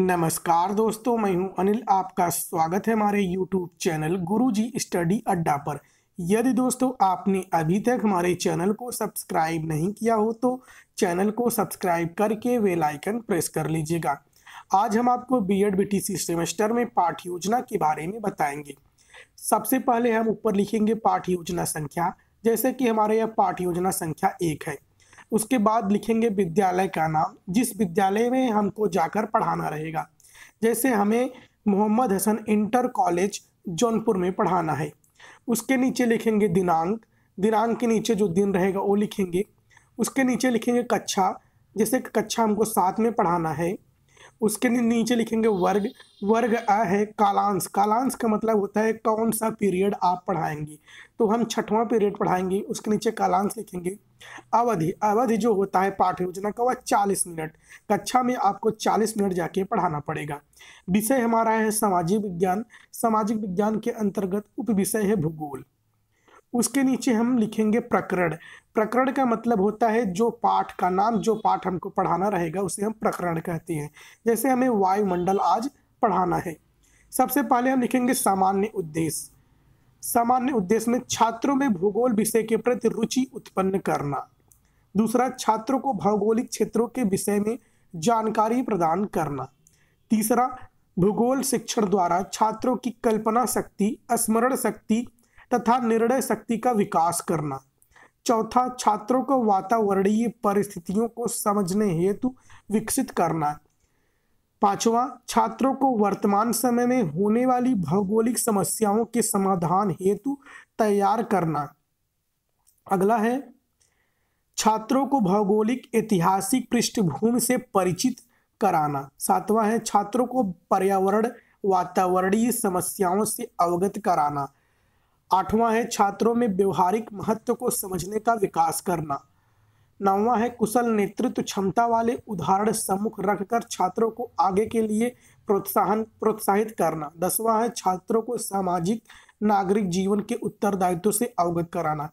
नमस्कार दोस्तों, मैं हूं अनिल। आपका स्वागत है हमारे YouTube चैनल गुरुजी स्टडी अड्डा पर। यदि दोस्तों आपने अभी तक हमारे चैनल को सब्सक्राइब नहीं किया हो तो चैनल को सब्सक्राइब करके बेल आइकन प्रेस कर लीजिएगा। आज हम आपको B.एड BTC सेमेस्टर में पाठ योजना के बारे में बताएंगे। सबसे पहले हम ऊपर लिखेंगे पाठ योजना संख्या, जैसे कि हमारे यहाँ पाठ योजना संख्या 1 है। उसके बाद लिखेंगे विद्यालय का नाम, जिस विद्यालय में हमको जाकर पढ़ाना रहेगा। जैसे हमें मोहम्मद हसन इंटर कॉलेज जौनपुर में पढ़ाना है। उसके नीचे लिखेंगे दिनांक, दिनांक के नीचे जो दिन रहेगा वो लिखेंगे। उसके नीचे लिखेंगे कक्षा, जैसे कक्षा हमको 7 में पढ़ाना है। उसके नीचे लिखेंगे वर्ग, वर्ग अ है कालांश, कालांश का मतलब होता है कौन सा पीरियड आप पढ़ाएंगे, तो हम 6वां पीरियड पढ़ाएंगे। उसके नीचे कालांश लिखेंगे। अवधि, अवधि जो होता है पाठ योजना का वह 40 मिनट, कक्षा में आपको 40 मिनट जाके पढ़ाना पड़ेगा। विषय हमारा है सामाजिक विज्ञान, सामाजिक विज्ञान के अंतर्गत उप विषय है भूगोल। उसके नीचे हम लिखेंगे प्रकरण, प्रकरण का मतलब होता है जो पाठ का नाम, जो पाठ हमको पढ़ाना रहेगा उसे हम प्रकरण कहते हैं। जैसे हमें वायुमंडल आज पढ़ाना है। सबसे पहले हम लिखेंगे सामान्य उद्देश्य, सामान्य उद्देश्य में छात्रों में भूगोल विषय के प्रति रुचि उत्पन्न करना। दूसरा, छात्रों को भौगोलिक क्षेत्रों के विषय में जानकारी प्रदान करना। तीसरा, भूगोल शिक्षण द्वारा छात्रों की कल्पना शक्ति, स्मरण शक्ति तथा निर्णय शक्ति का विकास करना। चौथा, छात्रों को वातावरणीय परिस्थितियों को समझने हेतु विकसित करना। पांचवा, छात्रों को वर्तमान समय में होने वाली भौगोलिक समस्याओं के समाधान हेतु तैयार करना। अगला है, छात्रों को भौगोलिक ऐतिहासिक पृष्ठभूमि से परिचित कराना। सातवां है, छात्रों को पर्यावरण वातावरणीय समस्याओं से अवगत कराना। आठवां है, छात्रों में व्यवहारिक महत्व को समझने का विकास करना। नौवां है, कुशल नेतृत्व क्षमता वाले उदाहरण सम्मुख रखकर छात्रों को आगे के लिए प्रोत्साहित करना। 10वां है, छात्रों को सामाजिक नागरिक जीवन के उत्तरदायित्व से अवगत कराना।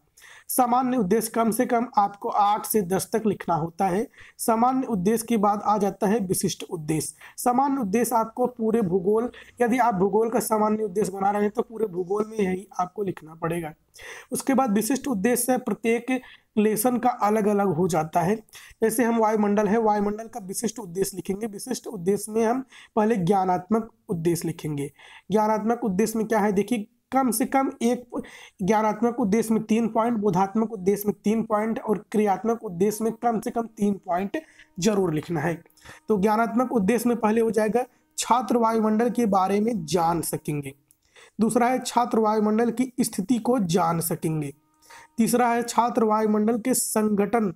सामान्य उद्देश्य कम से कम आपको 8 से 10 तक लिखना होता है। सामान्य उद्देश्य के बाद आ जाता है विशिष्ट उद्देश्य। सामान्य उद्देश्य आपको पूरे भूगोल, यदि आप भूगोल का सामान्य उद्देश्य बना रहे हैं तो पूरे भूगोल में यही आपको लिखना पड़ेगा। उसके बाद विशिष्ट उद्देश्य प्रत्येक लेसन का अलग अलग हो जाता है। जैसे हम वायुमंडल है, वायुमंडल का विशिष्ट उद्देश्य लिखेंगे। विशिष्ट उद्देश्य में हम पहले ज्ञानात्मक उद्देश्य लिखेंगे। ज्ञानात्मक उद्देश्य में क्या है, देखिए कम से कम एक, ज्ञानात्मक उद्देश्य में 3 पॉइंट, बोधात्मक उद्देश्य में 3 पॉइंट और क्रियात्मक उद्देश्य में कम से कम 3 पॉइंट जरूर लिखना है। तो ज्ञानात्मक उद्देश्य में पहले हो जाएगा छात्र वायुमंडल के बारे में जान सकेंगे। दूसरा है छात्र वायुमंडल की स्थिति को जान सकेंगे। तीसरा है छात्र वायुमंडल के संगठन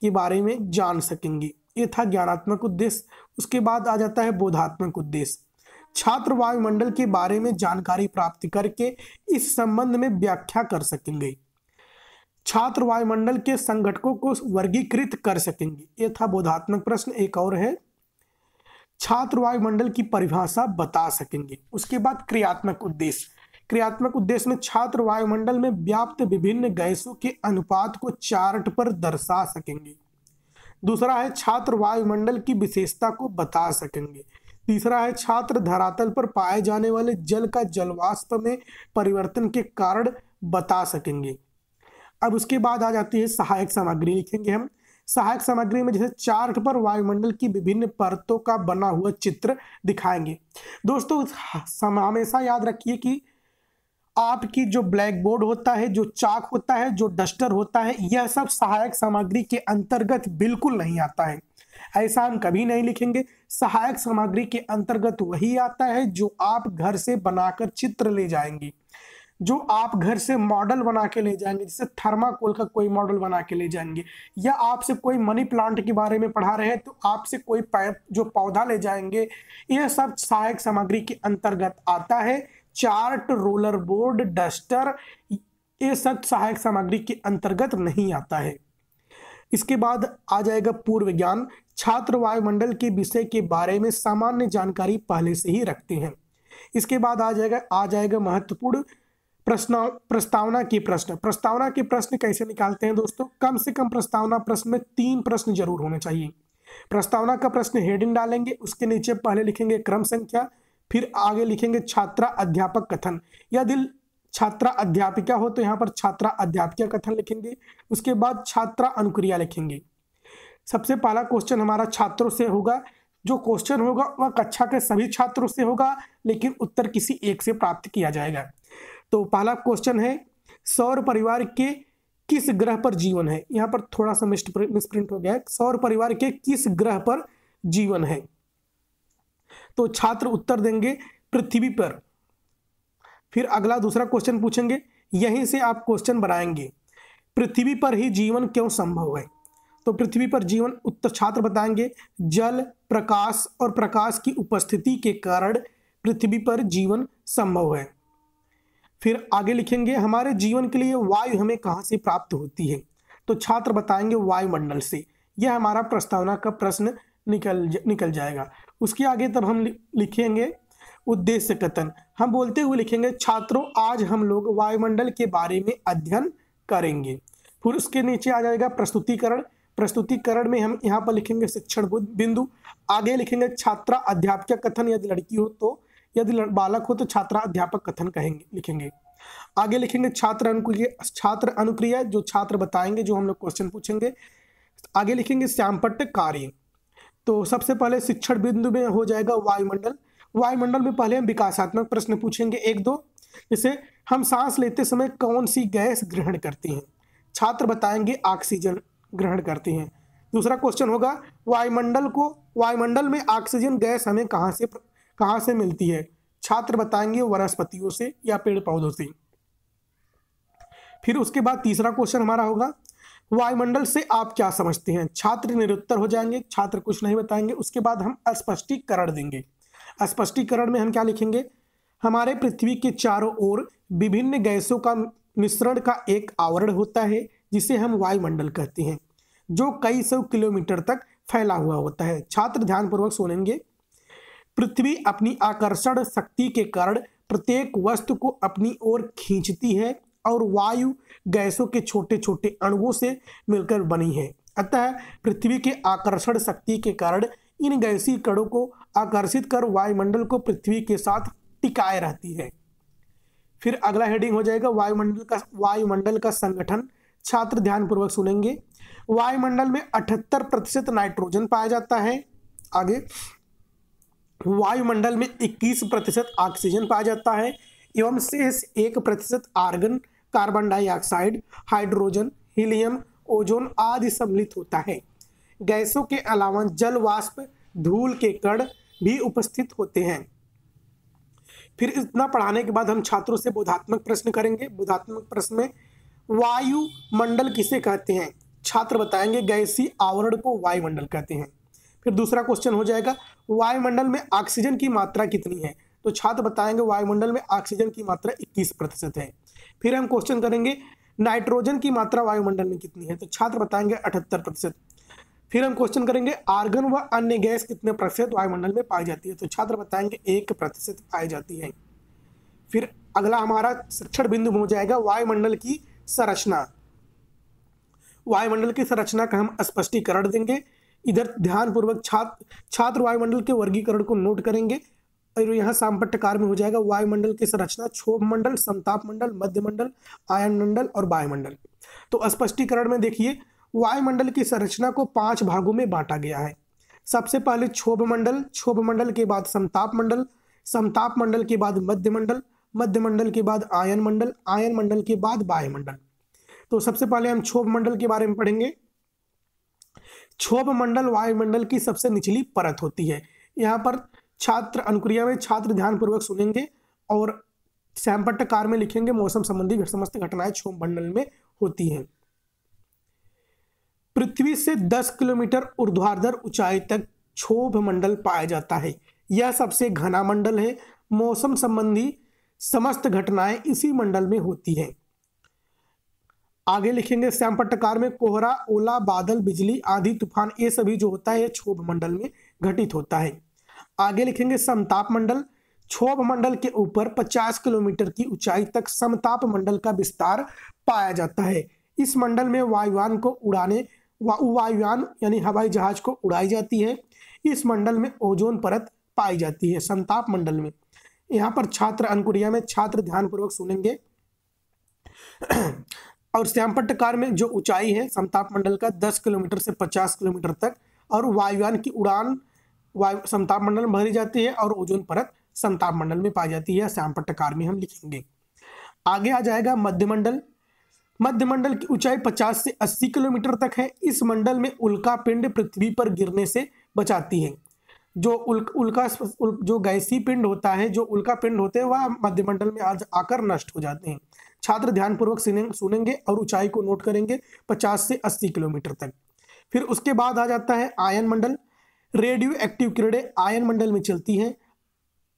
के बारे में जान सकेंगे। ये था ज्ञानात्मक उद्देश्य। उसके बाद आ जाता है बोधात्मक उद्देश्य, छात्र वायुमंडल के बारे में जानकारी प्राप्त करके इस संबंध में व्याख्या कर सकेंगे। छात्र वायुमंडल के संघटकों को वर्गीकृत कर सकेंगे। यह था बोधात्मक प्रश्न। एक और है, छात्र वायुमंडल की परिभाषा बता सकेंगे। उसके बाद क्रियात्मक उद्देश्य, क्रियात्मक उद्देश्य में छात्र वायुमंडल में व्याप्त विभिन्न गैसों के अनुपात को चार्ट पर दर्शा सकेंगे। दूसरा है, छात्र वायुमंडल की विशेषता को बता सकेंगे। तीसरा है, छात्र धरातल पर पाए जाने वाले जल का जलवाष्प में परिवर्तन के कारण बता सकेंगे। अब उसके बाद आ जाती है सहायक सामग्री। लिखेंगे हम सहायक सामग्री में, जैसे चार्ट पर वायुमंडल की विभिन्न परतों का बना हुआ चित्र दिखाएंगे। दोस्तों हमेशा याद रखिए कि आपकी जो ब्लैक बोर्ड होता है, जो चाक होता है, जो डस्टर होता है, यह सब सहायक सामग्री के अंतर्गत बिल्कुल नहीं आता है। ऐसा हम कभी नहीं लिखेंगे। सहायक सामग्री के अंतर्गत वही आता है जो आप घर से बनाकर चित्र ले जाएंगे, जो आप घर से मॉडल बना के ले जाएंगे। जैसे थर्माकोल का कोई मॉडल बना के ले जाएंगे, या आपसे कोई मनी प्लांट के बारे में पढ़ा रहे हैं तो आपसे कोई जो पौधा ले जाएंगे। यह सब सहायक सामग्री के अंतर्गत आता है। चार्ट, रोलर बोर्ड, डस्टर, ये सब सहायक सामग्री के अंतर्गत नहीं आता है। इसके बाद आ जाएगा पूर्व ज्ञान। छात्र वायुमंडल के विषय के बारे में सामान्य जानकारी पहले से ही रखते हैं। इसके बाद आ जाएगा महत्वपूर्ण प्रस्तावना के प्रश्न। प्रस्तावना के प्रश्न कैसे निकालते हैं दोस्तों, कम से कम प्रस्तावना प्रश्न में 3 प्रश्न जरूर होने चाहिए। प्रस्तावना का प्रश्न हेडिंग डालेंगे, उसके नीचे पहले लिखेंगे क्रम संख्या, फिर आगे लिखेंगे छात्रा अध्यापक कथन। यदि छात्रा अध्यापिका हो तो यहाँ पर छात्रा अध्यापिका कथन लिखेंगे, उसके बाद छात्रा अनुक्रिया लिखेंगे। सबसे पहला क्वेश्चन हमारा छात्रों से होगा। जो क्वेश्चन होगा वह कक्षा के सभी छात्रों से होगा, लेकिन उत्तर किसी एक से प्राप्त किया जाएगा। तो पहला क्वेश्चन है, सौर परिवार के किस ग्रह पर जीवन है। यहाँ पर थोड़ा सा मिसप्रिंट हो गया है, सौर परिवार के किस ग्रह पर जीवन है। तो छात्र उत्तर देंगे पृथ्वी पर। फिर अगला दूसरा क्वेश्चन पूछेंगे, यहीं से आप क्वेश्चन बनाएंगे, पृथ्वी पर ही जीवन क्यों संभव है। तो पृथ्वी पर जीवन उत्तर छात्र बताएंगे, जल, प्रकाश और प्रकाश की उपस्थिति के कारण पृथ्वी पर जीवन संभव है। फिर आगे लिखेंगे, हमारे जीवन के लिए वायु हमें कहाँ से प्राप्त होती है। तो छात्र बताएंगे वायुमंडल से। यह हमारा प्रस्तावना का प्रश्न निकल जाएगा। उसके आगे तब हम लिखेंगे उद्देश्य कथन। हम बोलते हुए लिखेंगे, छात्रों आज हम लोग वायुमंडल के बारे में अध्ययन करेंगे। फिर उसके नीचे आ जाएगा प्रस्तुतिकरण। प्रस्तुतिकरण में हम यहाँ पर लिखेंगे शिक्षण बिंदु, आगे लिखेंगे छात्रा अध्यापिका कथन यदि लड़की हो तो, यदि बालक हो तो छात्रा अध्यापक कथन कहेंगे लिखेंगे। आगे लिखेंगे छात्र अनुक्रिया, जो छात्र बताएंगे जो हम लोग क्वेश्चन पूछेंगे। आगे लिखेंगे श्यामपट्ट कार्य। तो सबसे पहले शिक्षण बिंदु में हो जाएगा वायुमंडल। वायुमंडल में पहले हम विकासात्मक प्रश्न पूछेंगे एक दो, जैसे हम सांस लेते समय कौन सी गैस ग्रहण करते हैं। छात्र बताएंगे ऑक्सीजन ग्रहण करते हैं। दूसरा क्वेश्चन होगा, वायुमंडल में ऑक्सीजन गैस हमें कहाँ से मिलती है। छात्र बताएंगे वनस्पतियों से या पेड़ पौधों से। फिर उसके बाद तीसरा क्वेश्चन हमारा होगा, वायुमंडल से आप क्या समझते हैं। छात्र निरुत्तर हो जाएंगे, छात्र कुछ नहीं बताएंगे। उसके बाद हम स्पष्टीकरण देंगे। स्पष्टीकरण में हम क्या लिखेंगे, हमारे पृथ्वी के चारों ओर विभिन्न गैसों का मिश्रण का एक आवरण होता है जिसे हम वायुमंडल कहते हैं, जो कई सौ किलोमीटर तक फैला हुआ होता है। छात्र ध्यानपूर्वक सुनेंगे। पृथ्वी अपनी आकर्षण शक्ति के कारण प्रत्येक वस्तु को अपनी ओर खींचती है और वायु गैसों के छोटे छोटे अणुओं से मिलकर बनी है। अतः पृथ्वी के आकर्षण शक्ति के कारण इन गैसीय कणों को आकर्षित कर वायुमंडल को पृथ्वी के साथ टिकाए रहती है। फिर अगला हेडिंग हो जाएगा वायुमंडल का संगठन। छात्र ध्यानपूर्वक सुनेंगे। वायुमंडल में 78% नाइट्रोजन पाया जाता है। आगे वायुमंडल में 21% ऑक्सीजन पाया जाता है एवं शेष 1% argon, carbon dioxide, hydrogen, helium, ozone आदि सम्मिलित होता है। गैसों के अलावा जल वाष्प, धूल के कण भी उपस्थित होते हैं। फिर इतना पढ़ाने के बाद हम छात्रों से बोधात्मक प्रश्न करेंगे। बोधात्मक प्रश्न में वायुमंडल किसे कहते हैं। छात्र बताएंगे गैसीय आवरण को वायुमंडल कहते हैं। फिर दूसरा क्वेश्चन हो जाएगा, वायुमंडल में ऑक्सीजन की मात्रा कितनी है। तो छात्र बताएंगे वायुमंडल में ऑक्सीजन की मात्रा 21% है। फिर हम क्वेश्चन करेंगे, नाइट्रोजन की मात्रा वायुमंडल में कितनी है। तो छात्र बताएंगे 78%। फिर हम क्वेश्चन करेंगे, आर्गन व अन्य गैस कितने प्रतिशत वायुमंडल में पाई जाती है। तो छात्र बताएंगे 1% पाई जाती है। फिर अगला हमारा शिक्षण बिंदु हो जाएगा वायुमंडल की संरचना। वायुमंडल की संरचना का हम स्पष्टीकरण देंगे। इधर ध्यानपूर्वक छात्र वायुमंडल के वर्गीकरण को नोट करेंगे। और यहाँ सांपट्टकार में हो जाएगा वायुमंडल की संरचना, क्षोभ मंडल, समताप मंडल, मध्य मंडल, आयन मंडल और वायुमंडल। तो स्पष्टीकरण में देखिए, वायुमंडल की संरचना को 5 भागों में बांटा गया है। सबसे पहले क्षोभ मंडल के बाद समताप मंडल के बाद मध्य मंडल के बाद आयन मंडल के बाद वायुमंडल। तो सबसे पहले हम क्षोभ मंडल के बारे में पढ़ेंगे। क्षोभ मंडल वायुमंडल की सबसे निचली परत होती है। यहाँ पर छात्र अनुक्रिया में छात्र ध्यानपूर्वक सुनेंगे और श्यामपट्टकार में लिखेंगे, मौसम संबंधी समस्त घटनाएं क्षोभ मंडल में होती हैं। पृथ्वी से 10 किलोमीटर ऊर्ध्वाधर ऊंचाई तक क्षोभ मंडल पाया जाता है। यह सबसे घना मंडल है। मौसम संबंधी समस्त घटनाएं इसी मंडल में होती हैं। आगे लिखेंगे श्यामपट्टकार में, कोहरा, ओला, बादल, बिजली, आंधी, तूफान, ये सभी जो होता है क्षोभ मंडल में घटित होता है। आगे लिखेंगे समताप मंडल। क्षोभ मंडल के ऊपर 50 किलोमीटर की ऊंचाई तक समताप मंडल का विस्तार पाया जाता है। इस मंडल में वायुयान को उड़ाने वायुयान यानी हवाई जहाज को उड़ाई जाती है। इस मंडल में ओजोन परत पाई जाती है, संताप मंडल में। यहाँ पर छात्र अंकुरिया में छात्र ध्यानपूर्वक सुनेंगे। और श्यामपट्टकार में जो ऊंचाई है संताप मंडल का 10 किलोमीटर से 50 किलोमीटर तक, और वायुयान की उड़ान वायु संताप मंडल में भरी जाती है और ओजोन परत संताप मंडल में पाई जाती है। श्यामपट्टकार में हम लिखेंगे। आगे आ जाएगा मध्यमंडल। मध्यमंडल की ऊंचाई 50 से 80 किलोमीटर तक है। इस मंडल में उल्का पिंड पृथ्वी पर गिरने से बचाती है। जो जो गैसीय पिंड होता है, जो उल्का पिंड होते हैं, वह मध्यमंडल में आज आकर नष्ट हो जाते हैं। छात्र ध्यानपूर्वक सुनेंगे और ऊंचाई को नोट करेंगे 50 से 80 किलोमीटर तक। फिर उसके बाद आ जाता है आयन मंडल। रेडियो एक्टिव किरणें आयन मंडल में चलती हैं।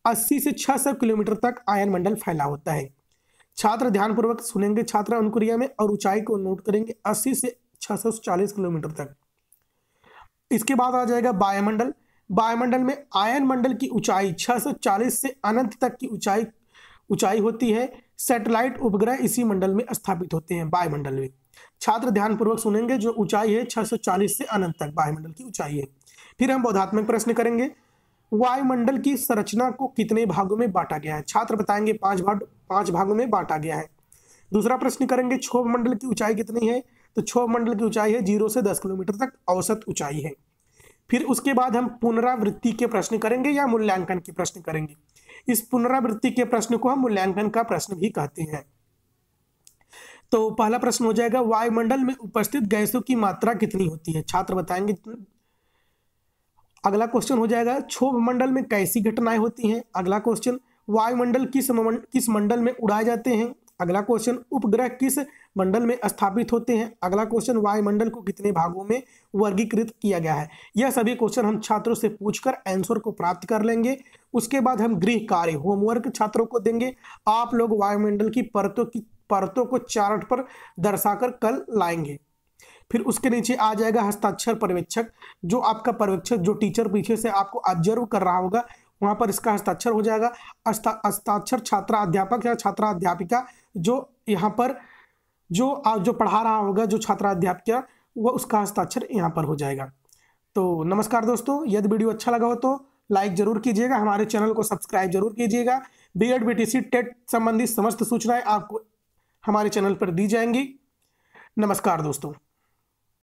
80 से 600 किलोमीटर तक आयन मंडल फैला होता है। छात्र ध्यानपूर्वक सुनेंगे छात्र अनुक्रिया में और ऊंचाई को नोट करेंगे 80 से 640 किलोमीटर तक। इसके बाद आ जाएगा वायुमंडल। वायुमंडल में आयन मंडल की ऊंचाई 640 से अनंत तक की ऊंचाई होती है। सैटेलाइट उपग्रह इसी मंडल में स्थापित होते हैं, वायुमंडल में। छात्र ध्यानपूर्वक सुनेंगे, जो ऊंचाई है 640 से अनंत तक वायुमंडल की ऊंचाई है। फिर हम बोधात्मक प्रश्न करेंगे। वायुमंडल की संरचना को कितने भागों में बांटा गया है? छात्र बताएंगे 5 भागों में बांटा गया है। दूसरा प्रश्न करेंगे, क्षोभ मंडल की ऊंचाई कितनी है? तो क्षोभ मंडल की ऊंचाई है 0 से 10 किलोमीटर तक औसत ऊंचाई है। फिर उसके बाद हम पुनरावृत्ति के प्रश्न करेंगे या मूल्यांकन के प्रश्न करेंगे। इस पुनरावृत्ति के प्रश्न को हम मूल्यांकन का प्रश्न भी कहते हैं। तो पहला प्रश्न हो जाएगा, वायुमंडल में उपस्थित गैसों की मात्रा कितनी होती है? छात्र बताएंगे। अगला क्वेश्चन हो जाएगा, क्षोभ मंडल में कैसी घटनाएं होती हैं? अगला क्वेश्चन, वायुमंडल किस मंडल में उड़ाए जाते हैं? अगला क्वेश्चन, उपग्रह किस मंडल में स्थापित होते हैं? अगला क्वेश्चन, वायुमंडल को कितने भागों में वर्गीकृत किया गया है? यह सभी क्वेश्चन हम छात्रों से पूछकर आंसर को प्राप्त कर लेंगे। उसके बाद हम गृह कार्य होमवर्क छात्रों को देंगे। आप लोग वायुमंडल की परतों को चार्ट पर दर्शाकर कल लाएंगे। फिर उसके नीचे आ जाएगा हस्ताक्षर पर्यवेक्षक। जो आपका पर्यवेक्षक, जो टीचर पीछे से आपको ऑब्जर्व कर रहा होगा, वहाँ पर इसका हस्ताक्षर हो जाएगा। हस्ताक्षर छात्रा अध्यापक या छात्रा अध्यापिका, जो यहाँ पर जो पढ़ा रहा होगा, जो छात्रा अध्यापिका, वह उसका हस्ताक्षर यहाँ पर हो जाएगा। तो नमस्कार दोस्तों, यदि वीडियो अच्छा लगा हो तो लाइक जरूर कीजिएगा, हमारे चैनल को सब्सक्राइब जरूर कीजिएगा। बीएड बीटीसी टेट संबंधी समस्त सूचनाएँ आपको हमारे चैनल पर दी जाएंगी। नमस्कार दोस्तों।